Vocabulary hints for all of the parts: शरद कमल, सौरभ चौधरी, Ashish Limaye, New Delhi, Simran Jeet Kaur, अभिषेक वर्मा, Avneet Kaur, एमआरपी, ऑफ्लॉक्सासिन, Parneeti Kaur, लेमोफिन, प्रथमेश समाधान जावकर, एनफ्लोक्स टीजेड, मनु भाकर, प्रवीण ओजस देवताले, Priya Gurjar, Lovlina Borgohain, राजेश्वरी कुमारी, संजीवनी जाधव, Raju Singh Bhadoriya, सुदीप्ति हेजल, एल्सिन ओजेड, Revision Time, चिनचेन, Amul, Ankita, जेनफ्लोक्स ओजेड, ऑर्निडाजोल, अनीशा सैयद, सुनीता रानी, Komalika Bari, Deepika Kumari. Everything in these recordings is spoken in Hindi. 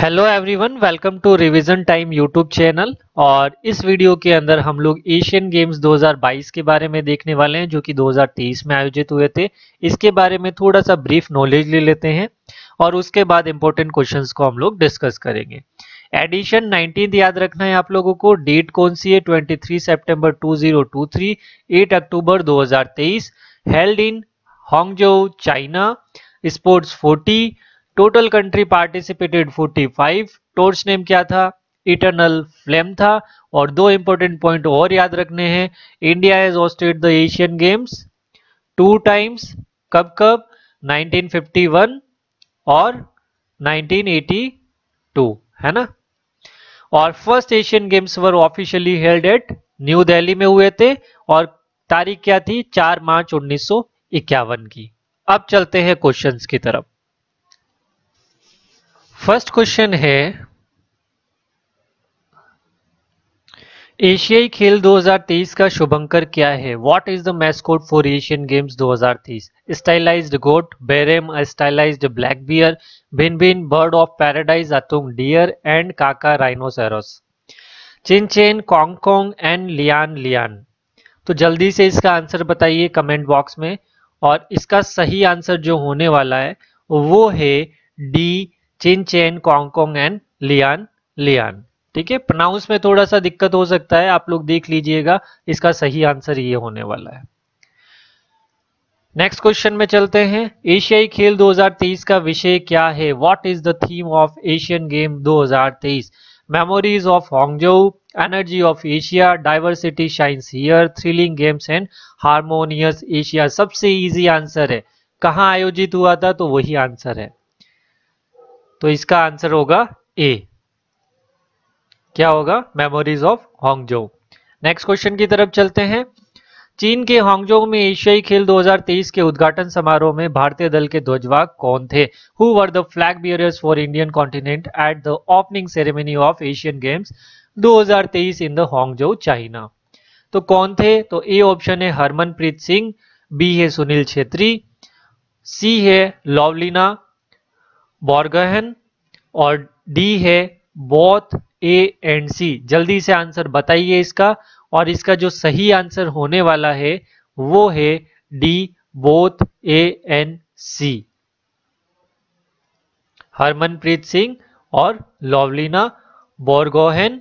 Hello everyone, welcome to revision time YouTube channel. और इस वीडियो के अंदर हम लोग एशियन गेम्स 2022 के बारे में देखने वाले हैं जो कि 2023 में आयोजित हुए थे। इसके बारे में थोड़ा सा ब्रीफ नॉलेज ले लेते हैं और उसके बाद इम्पोर्टेंट क्वेश्चंस को हम लोग डिस्कस करेंगे। एडिशन 19 याद रखना है आप लोगों को। डेट कौन सी है? 23 सितंबर 2023, 8 अक्टूबर 2023। Held in Hangzhou, China. Sports 40, total country participated 45। Torch name क्या था? इटर्नल फ्लेम था। और दो इंपॉर्टेंट पॉइंट और याद रखने हैं। India has hosted the Asian games 2 times. कब? 1951 और 1982, है ना। और first Asian games were officially held at New Delhi में हुए थे और तारीख क्या थी? 4 मार्च 1951 की। अब चलते हैं क्वेश्चंस की तरफ। फर्स्ट क्वेश्चन है, एशियाई खेल 2023 का शुभंकर क्या है? What is the mascot for Asian games 2023? Stylised goat, बेरेम, स्टाइलाइज्ड ब्लैक बियर, भिन भिन, बर्ड ऑफ पैराडाइज, अतुंग डियर एंड काका rhinoceros. चिनचेन, Congcong and Lianlian. तो जल्दी से इसका आंसर बताइए कमेंट बॉक्स में। और इसका सही आंसर जो होने वाला है वो है डी, चिनचेन, कांगकोंग एंड लियानलियान। ठीक है, प्रोनाउंस में थोड़ा सा दिक्कत हो सकता है, आप लोग देख लीजिएगा। इसका सही आंसर ये होने वाला है। नेक्स्ट क्वेश्चन में चलते हैं। एशियाई खेल 2023 का विषय क्या है? What is the theme of Asian game 2023? Memories of Hangzhou, energy of Asia, diversity shines here, thrilling games and harmonious Asia. सबसे इजी आंसर है। कहां आयोजित हुआ था? तो वही आंसर है। तो इसका आंसर होगा ए। क्या होगा? Memories of Hangzhou. Next question की तरफ चलते हैं। चीन के हांगझोउ में एशियाई खेल 2023 के उद्घाटन समारोह में भारतीय दल के ध्वजवाहक कौन थे? Who were the flag bearers for Indian continent at the opening ceremony of Asian games 2023 in the Hangzhou, China. तो कौन थे? तो ए ऑप्शन है हरमनप्रीत सिंह, बी है सुनील छेत्री, सी है लवलीना बोरगोहेन और डी है बोथ ए एंड सी। जल्दी से आंसर बताइए इसका। और इसका जो सही आंसर होने वाला है वो है D, both A and C. Harmanpreet Singh और लवलीना बोरगोहेन,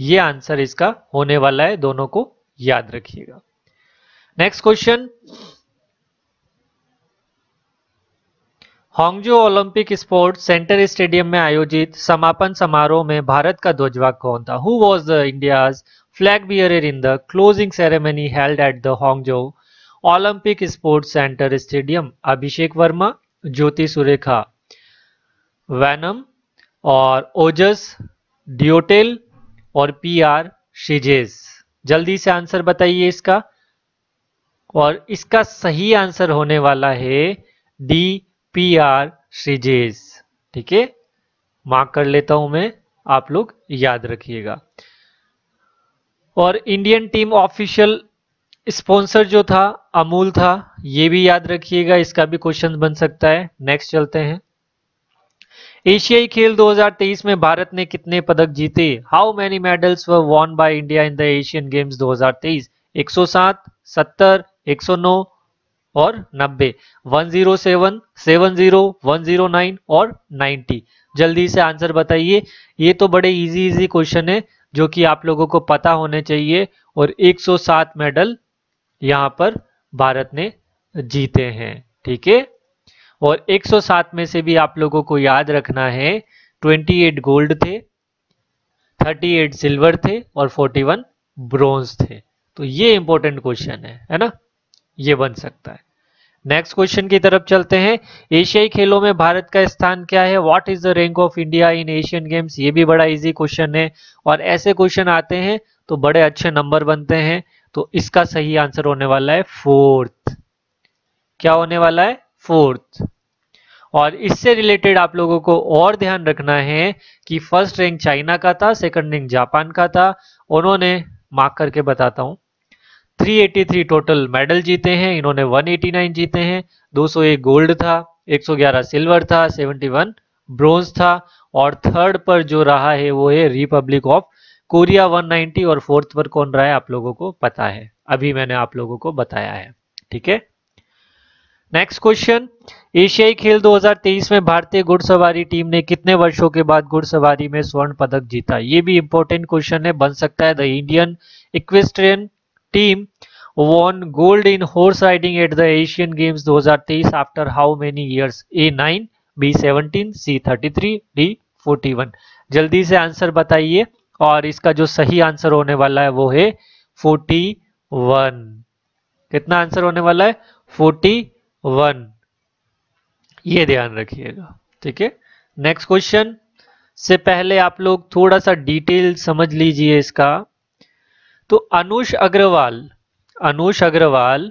ये आंसर इसका होने वाला है। दोनों को याद रखिएगा। Next question, Hangzhou Olympic sports centre stadium में आयोजित समापन समारोह में भारत का ध्वजवाहक कौन था? Who was the India's flag bearer in the closing ceremony held at the Hangzhou Olympic sports centre stadium? अभिषेक वर्मा, Jyothi Surekha Vennam और ओजस ड्योटेल और पीआर शिजेस। जल्दी से आंसर बताइए इसका। और इसका सही आंसर होने वाला है डी, पीआर श्रीजेश। ठीक है, मार्क कर लेता हूं मैं, आप लोग याद रखिएगा। और इंडियन टीम ऑफिशियल स्पॉन्सर जो था अमूल था, ये भी याद रखिएगा। इसका भी क्वेश्चन बन सकता है। नेक्स्ट चलते हैं। एशियाई खेल 2023 में भारत ने कितने पदक जीते? How many medals were won by India in the Asian games 2023? 107, 70, 109 और 90, 107, 70, 109 और 90। जल्दी से आंसर बताइए। ये तो बड़े इजी क्वेश्चन है जो कि आप लोगों को पता होने चाहिए। और 107 मेडल यहां पर भारत ने जीते हैं। ठीक है, और 107 में से भी आप लोगों को याद रखना है 28 गोल्ड थे, 38 सिल्वर थे और 41 ब्रोंज थे। तो ये इंपॉर्टेंट क्वेश्चन है ना, ये बन सकता है। नेक्स्ट क्वेश्चन की तरफ चलते हैं। एशियाई खेलों में भारत का स्थान क्या है? What is the rank of India in Asian games? ये भी बड़ा इजी क्वेश्चन है और ऐसे क्वेश्चन आते हैं तो बड़े अच्छे नंबर बनते हैं। तो इसका सही आंसर होने वाला है 4th। क्या होने वाला है? 4th। और इससे रिलेटेड आप लोगों को और ध्यान रखना है कि फर्स्ट रैंक चाइना का था, सेकंड रैंक जापान का था। उन्होंने, मार्क करके बताता हूं, 383 टोटल मेडल जीते हैं। इन्होंने 189 जीते हैं, 201 गोल्ड था, 111 सिल्वर था, 71 ब्रोंज था और थर्ड पर जो रहा है वो है रिपब्लिक ऑफ कोरिया 190 और फोर्थ पर कौन रहा है आप लोगों को पता है, अभी मैंने आप लोगों को बताया है। ठीक है, नेक्स्ट क्वेश्चन, एशियाई खेल 2023 में भारतीय घुड़सवारी टीम ने कितने वर्षों के बाद घुड़सवारी में स्वर्ण पदक जीता? ये भी इंपॉर्टेंट क्वेश्चन है, बन सकता है। The Indian equestrian team won gold in horse riding at the Asian games 2023 after how many years? A9, B17, C33, D41। जल्दी से आंसर बताइए, और इसका जो सही आंसर होने वाला है वो है 41। कितना आंसर होने वाला है? 41, ये ध्यान रखिएगा। ठीक है, नेक्स्ट क्वेश्चन से पहले आप लोग थोड़ा सा डिटेल समझ लीजिए इसका। तो अनुष अग्रवाल,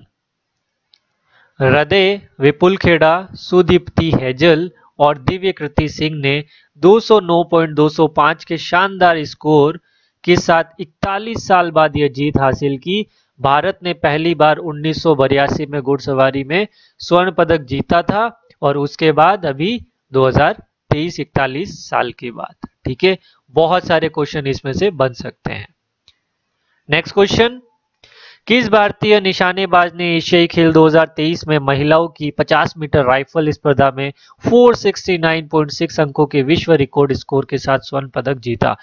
हृदय, विपुल खेड़ा, सुदीप्ति हेजल और दिव्यकृति सिंह ने 209.205 के शानदार स्कोर के साथ 41 साल बाद यह जीत हासिल की। भारत ने पहली बार 1982 में घुड़सवारी में स्वर्ण पदक जीता था, और उसके बाद अभी 2023 41 साल के बाद। ठीक है, बहुत सारे क्वेश्चन इसमें से बन सकते हैं। नेक्स्ट क्वेश्चन, किस भारतीय निशानेबाज ने एशियाई खेल 2023 में महिलाओं की 50 मीटर राइफल स्पर्धा में 469.6 अंकों के विश्व रिकॉर्ड स्कोर के साथ स्वर्ण पदक जीता?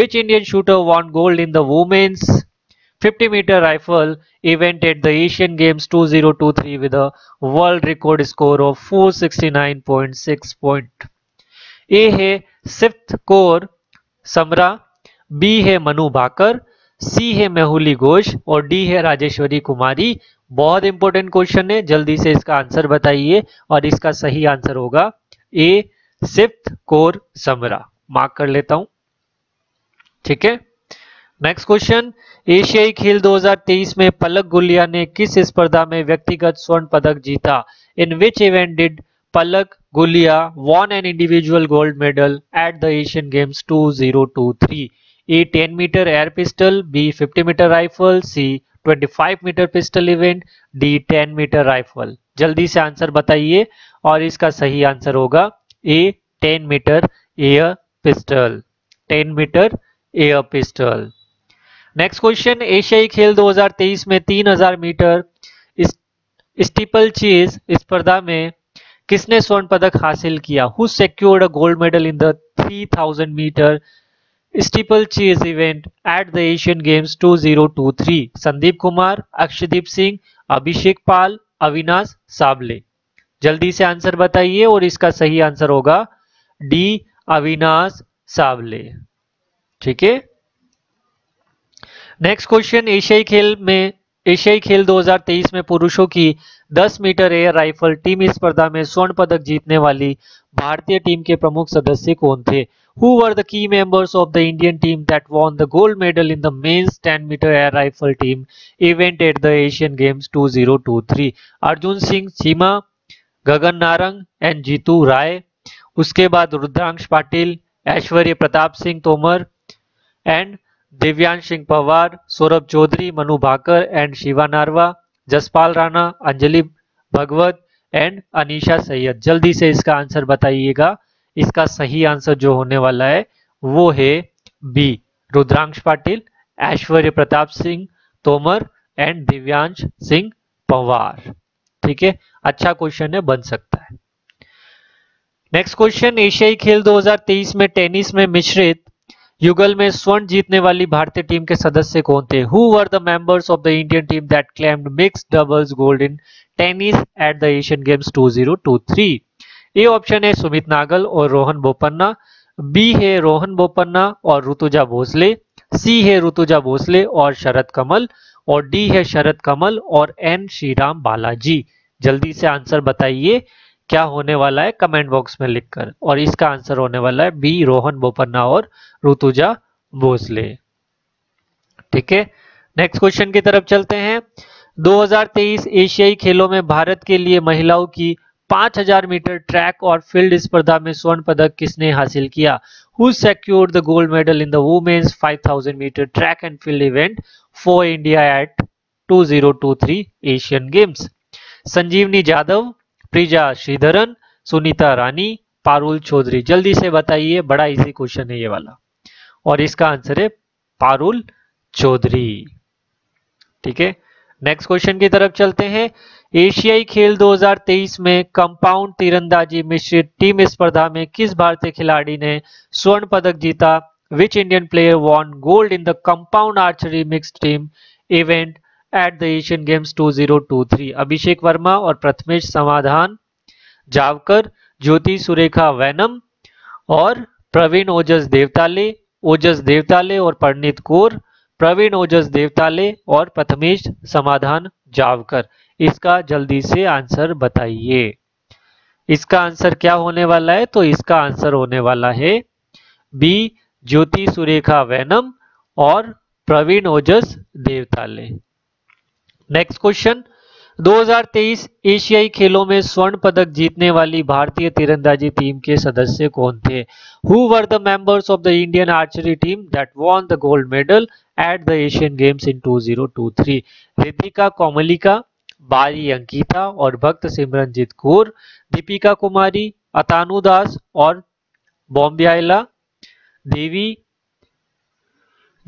Which Indian shooter won gold in the women's 50 metre rifle event at the Asian Games 2023 with a world record score of 469.6 point? A है सिफ्ट कोर समरा, B है मनु भाकर, C है मेहुली घोष और D है राजेश्वरी कुमारी। बहुत इंपॉर्टेंट क्वेश्चन है, जल्दी से इसका आंसर बताइए, और इसका सही आंसर होगा A सिफ्ट कोर समरा। मार्क कर लेता हूं। ठीक है, नेक्स्ट क्वेश्चन, एशियाई खेल 2023 में पलक गुलिया ने किस स्पर्धा में व्यक्तिगत स्वर्ण पदक जीता? In which event did Palak Gulia won an individual gold medal at the Asian games 2023? A 10 metre air pistol, B 50 metre rifle, C 25 metre pistol event, D 10 metre rifle. जल्दी से आंसर बताइए, और इसका सही आंसर होगा A 10 metre air pistol. 10 metre air pistol. Next question, एशियाई खेल 2023 में 3000 मीटर स्टीपल चेज स्पर्धा में किसने स्वर्ण पदक हासिल किया? Who secured a gold medal in the 3000 metre steeplechase event at the Asian games 2023? Sandeep Kumar, Akshdeep Singh, Abhishek Pal, Avinash Sable. जल्दी से आंसर बताइए, और इसका सही आंसर होगा डी अविनाश साबले। ठीक है, नेक्स्ट क्वेश्चन, एशियाई खेल 2023 में पुरुषों की 10 मीटर एयर राइफल टीम स्पर्धा में स्वर्ण पदक जीतने वाली भारतीय टीम के प्रमुख सदस्य कौन थे? Who were the key members of the Indian team that won the gold medal in the men's 10 metre air rifle team event at the Asian games 2023? Arjun Singh Cheema, Gagan Narang and Jitu Rai, उसके बाद Rudransh Patil, Aishwary Pratap Singh Tomar and Divyansh Singh Pawar, सौरभ चौधरी, मनु भाकर and Shiva Narwa, Jaspal Rana, Anjali Bhagwat and अनीशा सैयद। जल्दी से इसका आंसर बताइएगा, इसका सही आंसर जो होने वाला है वो है बी रुद्रांश पाटिल, ऐश्वर्य प्रताप सिंह तोमर एंड दिव्यांश सिंह पवार। ठीक है, अच्छा क्वेश्चन है, बन सकता है। नेक्स्ट क्वेश्चन, एशियाई खेल 2023 में टेनिस में मिश्रित युगल में स्वर्ण जीतने वाली भारतीय टीम के सदस्य कौन थे? Who were the members of the Indian team that claimed mixed doubles gold in tennis at the Asian games 2023? A option है सुमित नागल और रोहन बोपन्ना, बी है रोहन बोपन्ना और ऋतुजा भोसले, सी है ऋतुजा भोसले और शरद कमल, और डी है शरद कमल और एन श्रीराम बालाजी। जल्दी से आंसर बताइए क्या होने वाला है कमेंट बॉक्स में लिखकर, और इसका आंसर होने वाला है बी रोहन बोपन्ना और ऋतुजा भोसले। ठीक है, नेक्स्ट क्वेश्चन की तरफ चलते हैं। 2023 एशियाई खेलों में भारत के लिए महिलाओं की 5000 मीटर ट्रैक और फील्ड स्पर्धा में स्वर्ण पदक किसने हासिल किया? Who secured the gold medal in the women's 5000 metre track and field event for India at 2023 Asian games? संजीवनी जाधव, Prija Sreedharan, सुनीता रानी, Parul Chaudhary. जल्दी से बताइए, बड़ा इजी क्वेश्चन है ये वाला, और इसका आंसर है पारुल चौधरी। ठीक है, नेक्स्ट क्वेश्चन की तरफ चलते हैं। एशियाई खेल 2023 में कंपाउंड तीरंदाजी मिश्रित टीम स्पर्धा में किस भारतीय खिलाड़ी ने स्वर्ण पदक जीता? Which Indian player won gold in the compound archery mix team event at the Asian games 2023? अभिषेक वर्मा और प्रथमेश समाधान, जावकर, ज्योति सुरेखा वैनम और प्रवीण ओजस देवताले, और परनीत कौर, प्रवीण ओजस देवताले और प्रथमेश समाधान जावकर। इसका जल्दी से आंसर बताइए, इसका आंसर क्या होने वाला है? तो इसका आंसर होने वाला है बी, ज्योति सुरेखा वैनम और प्रवीण ओजस देवताले। नेक्स्ट क्वेश्चन, 2023 एशियाई खेलों में स्वर्ण पदक जीतने वाली भारतीय तीरंदाजी टीम के सदस्य कौन थे? Who were the members of the Indian archery team that won the gold medal at the Asian games in 2023? Ritika Komalika, Bari Ankita और भक्त सिमरनजीत कौर, दीपिका कुमारी, अतानु दास और बॉम्बियाला देवी,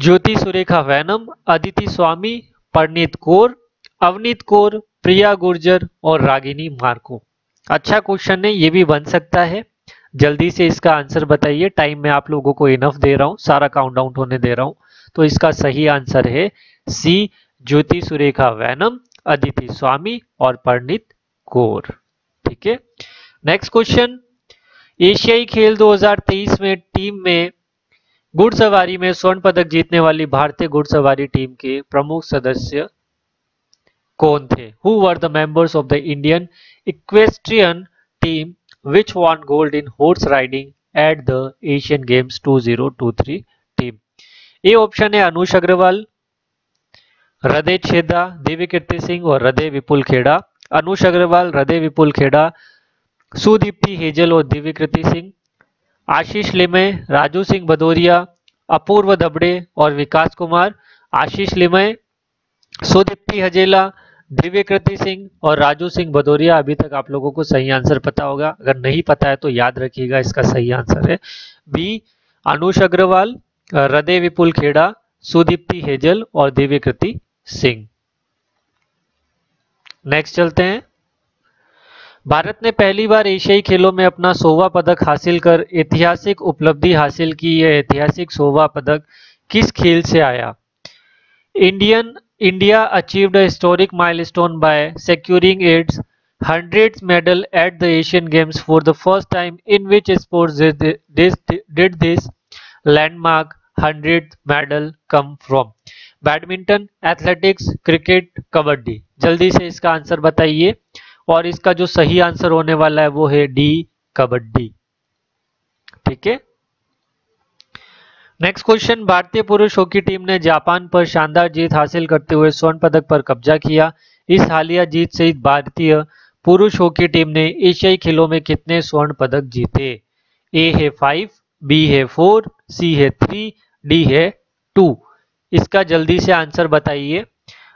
ज्योति सुरेखा वैनम, अदिति स्वामी, परनीत कौर, अवनीत कौर, प्रिया गुर्जर और रागिनी मार्को। अच्छा क्वेश्चन है, ये भी बन सकता है। जल्दी से इसका आंसर बताइए, टाइम में आप लोगों को इनफ दे रहा हूँ, सारा काउंटडाउन होने दे रहा हूँ। तो इसका सही आंसर है सी, ज्योति सुरेखा वैनम, अदिति स्वामी और परनीत कौर। ठीक है, नेक्स्ट क्वेश्चन, एशियाई खेल 2023 में टीम में घुड़सवारी में स्वर्ण पदक जीतने वाली भारतीय घुड़सवारी टीम के प्रमुख सदस्य कौन थे? Who were the members of the Indian equestrian team which won gold in horse riding at the Asian games 2023 team? A option है अनुष अग्रवाल, हृदय छेदा, दिव्यकीर्ति सिंह और हृदय विपुल खेड़ा। अनुष अग्रवाल, हृदय विपुल खेड़ा, सुदीप्ति हेजल और दिव्यकीर्ति सिंह, आशीष लिमय, राजू सिंह भदौरिया, अपूर्व दबड़े और विकास कुमार, आशीष लिमय, सुदीप्ति हजेला, दिव्यकीर्ति सिंह और राजू सिंह भदौरिया। अभी तक आप लोगों को सही आंसर पता होगा, अगर नहीं पता है तो याद रखिएगा। इसका सही आंसर है बी, अनुष अग्रवाल, हृदय विपुल खेड़ा, सुदीप्ति हेजल और दिव्यकीर्ति सिंह। नेक्स्ट चलते हैं। भारत ने पहली बार एशियाई खेलों में अपना 100वां पदक हासिल कर ऐतिहासिक उपलब्धि हासिल की। यह ऐतिहासिक 100वां पदक किस खेल से आया? India achieved a historic milestone by securing its 100th medal at the Asian Games for the first time. In which sports did this landmark 100th medal come from? Badminton, athletics, cricket, kabaddi. जल्दी से इसका आंसर बताइए, और इसका जो सही आंसर होने वाला है वो है डी, कबड्डी। ठीक है, नेक्स्ट क्वेश्चन, भारतीय पुरुष हॉकी टीम ने जापान पर शानदार जीत हासिल करते हुए स्वर्ण पदक पर कब्जा किया। इस हालिया जीत से भारतीय पुरुष हॉकी टीम ने एशियाई खेलों में कितने स्वर्ण पदक जीते? ए है 5, बी है 4, सी है 3, डी है 2। इसका जल्दी से आंसर बताइए,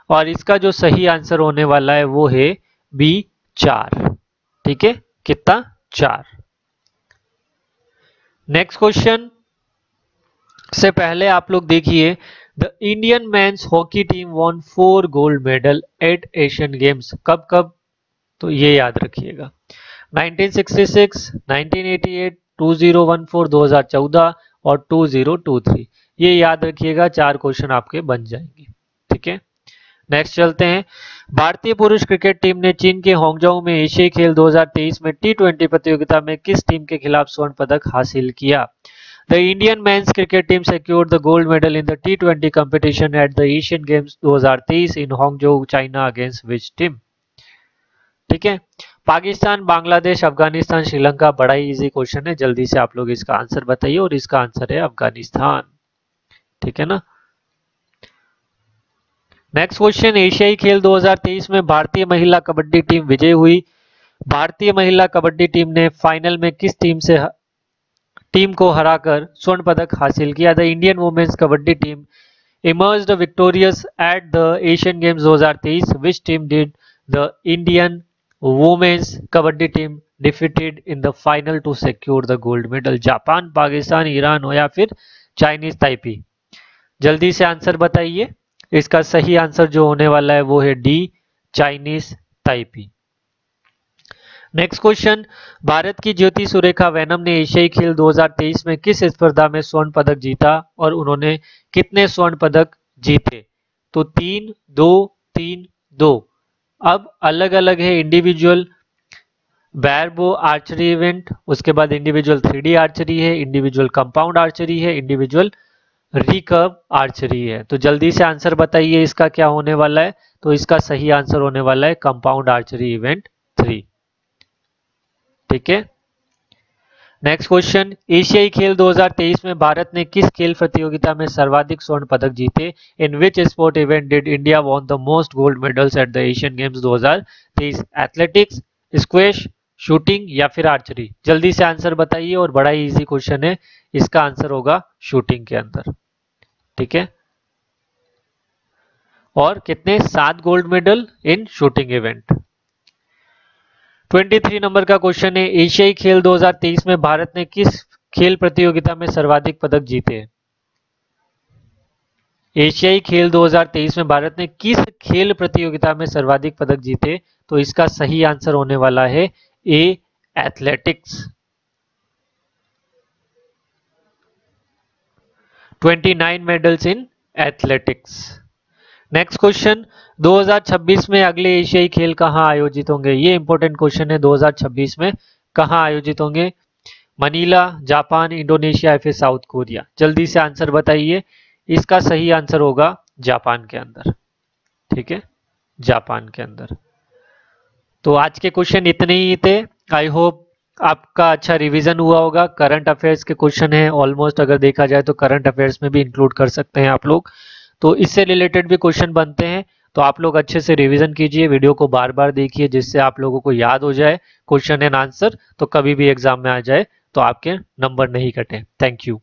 और इसका जो सही आंसर होने वाला है वो है बी, 4। ठीक है, कितना? 4। नेक्स्ट क्वेश्चन से पहले आप लोग देखिए, the Indian men's hockey team won 4 gold medal at Asian Games. कब कब? तो ये याद रखिएगा, 1966, 1988, 2014, 2014 और 2023। ये याद रखिएगा, 4 क्वेश्चन आपके बन जाएंगे। ठीक है, नेक्स्ट चलते हैं। भारतीय पुरुष क्रिकेट टीम ने चीन के हांगझोउ में एशियाई खेल 2023 में T20 प्रतियोगिता में किस टीम के खिलाफ स्वर्ण पदक हासिल किया? The Indian men's cricket team secured the gold medal in the T20 competition at the Asian games 2023 in Hangzhou, China, against which team? ठीक है, पाकिस्तान, बांग्लादेश, अफगानिस्तान, श्रीलंका। बड़ा ही इजी क्वेश्चन है, जल्दी से आप लोग इसका आंसर बताइए, और इसका आंसर है अफगानिस्तान। ठीक है ना, नेक्स्ट क्वेश्चन, एशियाई खेल 2023 में भारतीय महिला कबड्डी टीम विजयी हुई। भारतीय महिला कबड्डी टीम ने फाइनल में किस टीम को हराकर स्वर्ण पदक हासिल किया? The Indian women's kabaddi team emerged victorious at the Asian games 2023। Which team did the Indian women's kabaddi team defeated in the final to secure the gold medal. Japan, Pakistan, Iran हो या फिर चाइनीज ताइपी, जल्दी से आंसर बताइए। इसका सही आंसर जो होने वाला है वो है D, Chinese Taipei. Next question, Bharat की ज्योति सुरेखा वेनम ने एशियाई खेल 2023 में किस स्पर्धा में स्वर्ण पदक जीता और उन्होंने कितने स्वर्ण पदक जीते? तो 3, 2, 3, 2। अब अलग अलग है, इंडिविजुअल बैरबो आर्चरी इवेंट, उसके बाद इंडिविजुअल 3D आर्चरी है, इंडिविजुअल कंपाउंड आर्चरी है, इंडिविजुअल रिकर्व आर्चरी है। तो जल्दी से आंसर बताइए इसका क्या होने वाला है। तो इसका सही आंसर होने वाला है कंपाउंड आर्चरी इवेंट 3। ठीक है। नेक्स्ट क्वेश्चन, एशियाई खेल 2023 में भारत ने किस खेल प्रतियोगिता में सर्वाधिक स्वर्ण पदक जीते? In which sport event did India won the most gold medals at the Asian games 2023? Athletics, squash, shooting या फिर आर्चरी? जल्दी से आंसर बताइए। और बड़ा ही इजी क्वेश्चन है, इसका आंसर होगा शूटिंग के अंदर। ठीक है। और कितने? 7 gold medal in shooting event. 23 number का क्वेश्चन है, एशियाई खेल 2023 में भारत ने किस खेल प्रतियोगिता में सर्वाधिक पदक जीते? एशियाई खेल 2023 में भारत ने किस खेल प्रतियोगिता में सर्वाधिक पदक जीते? तो इसका सही आंसर होने वाला है A, athletics. 29 medals in athletics. Next question, 2026 में अगले एशियाई खेल कहाँ आयोजित होंगे? ये इंपॉर्टेंट क्वेश्चन है, 2026 में कहाँ आयोजित होंगे? मनीला, जापान, इंडोनेशिया या फिर साउथ कोरिया? जल्दी से आंसर बताइए। इसका सही आंसर होगा जापान के अंदर। ठीक है, जापान के अंदर। तो आज के क्वेश्चन इतने ही थे। आई होप आपका अच्छा रिवीजन हुआ होगा। करंट अफेयर्स के क्वेश्चन है ऑलमोस्ट, अगर देखा जाए तो करंट अफेयर्स में भी इंक्लूड कर सकते हैं आप लोग, तो इससे रिलेटेड भी क्वेश्चन बनते हैं। तो आप लोग अच्छे से रिवीजन कीजिए, वीडियो को बार बार देखिए, जिससे आप लोगों को याद हो जाए क्वेश्चन एंड आंसर, तो कभी भी एग्जाम में आ जाए तो आपके नंबर नहीं कटें। Thank you.